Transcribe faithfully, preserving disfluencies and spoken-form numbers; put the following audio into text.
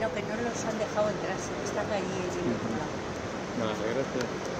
no, que no los han dejado entrar, se están allí en el otro lado. No, gracias.